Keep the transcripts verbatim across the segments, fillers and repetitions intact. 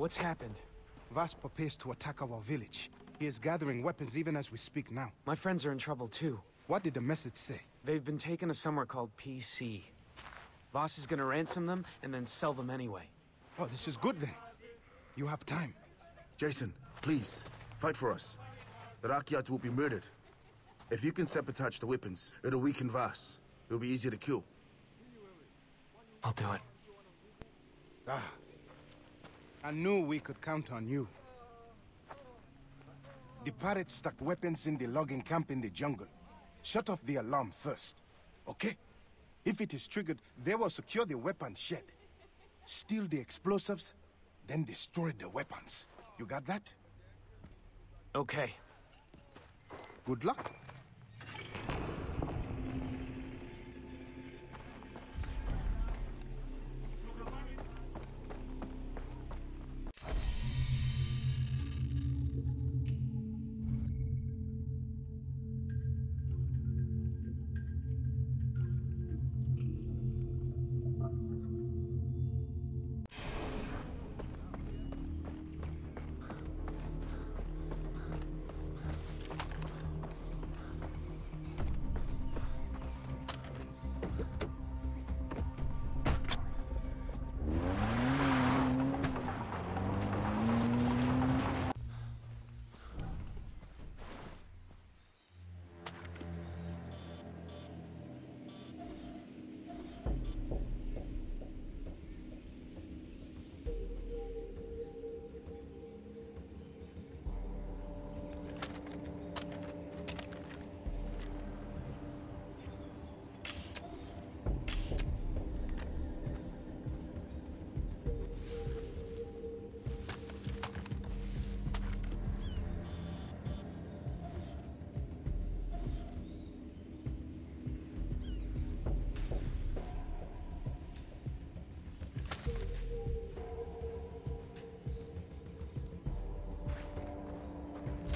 What's happened? Vaas prepares to attack our village. He is gathering weapons even as we speak now. My friends are in trouble too. What did the message say? They've been taken to somewhere called P C. Vaas is gonna ransom them and then sell them anyway. Oh, this is good then. You have time. Jason, please, fight for us. The Rakyat will be murdered. If you can sabotage the weapons, it'll weaken Vaas. It'll be easier to kill. I'll do it. Ah. I knew we could count on you. The pirates stuck weapons in the logging camp in the jungle. Shut off the alarm first, okay? If it is triggered, they will secure the weapon shed. Steal the explosives, then destroy the weapons. You got that? Okay. Good luck.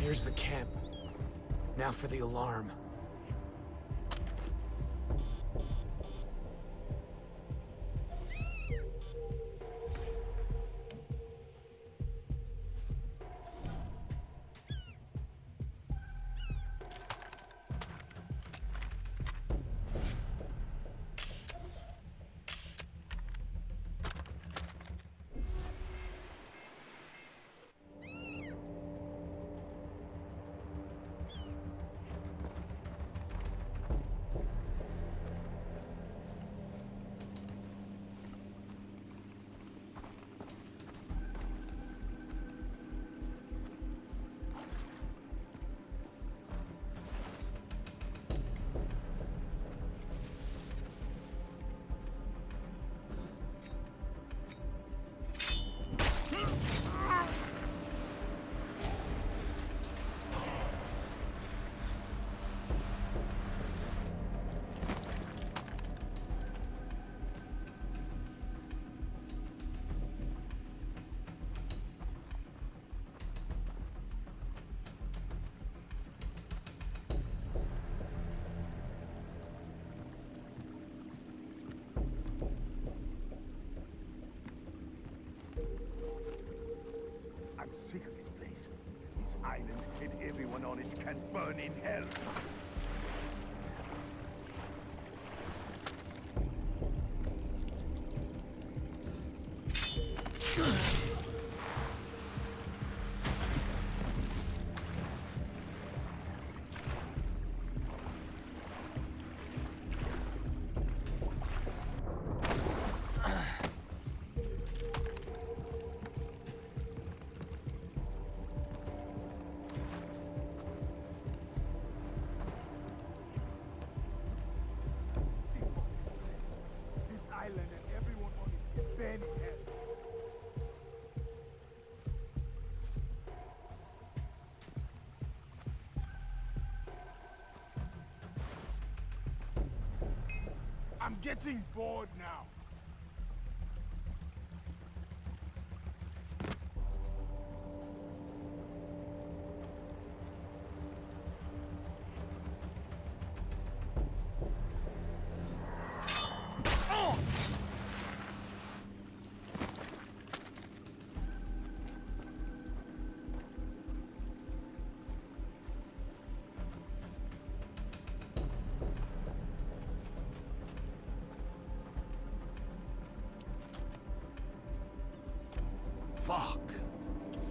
Here's the camp. Now for the alarm. Everyone on it can burn in hell. I'm getting bored now.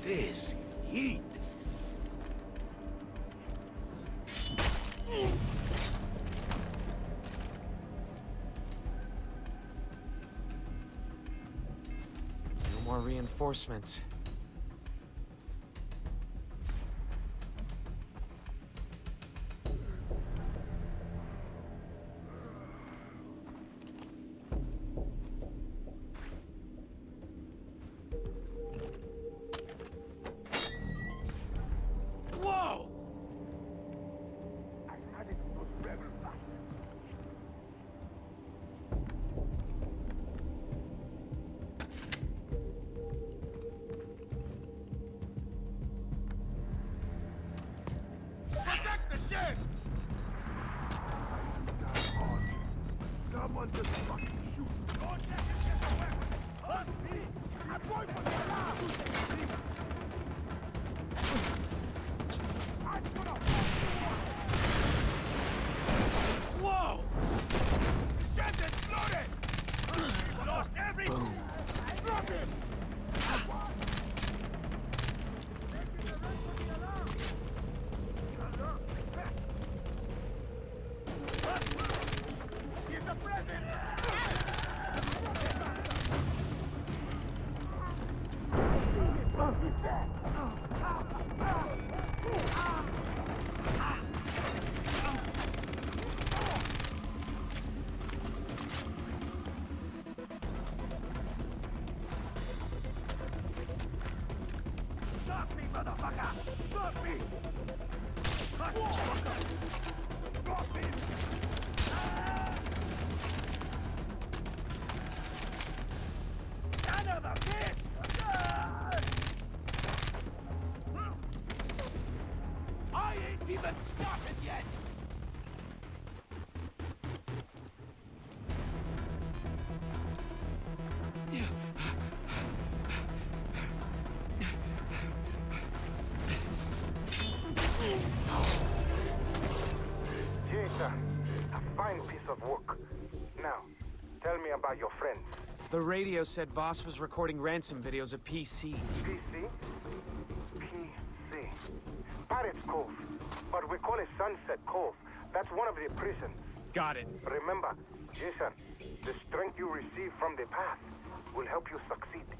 this heat. No more reinforcements. The radio said Vaas was recording ransom videos of P C. P C? P C. Parrot Cove. But we call it Sunset Cove. That's one of the prisons. Got it. Remember, Jason, the strength you receive from the path will help you succeed.